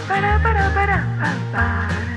pa, para, pa, para.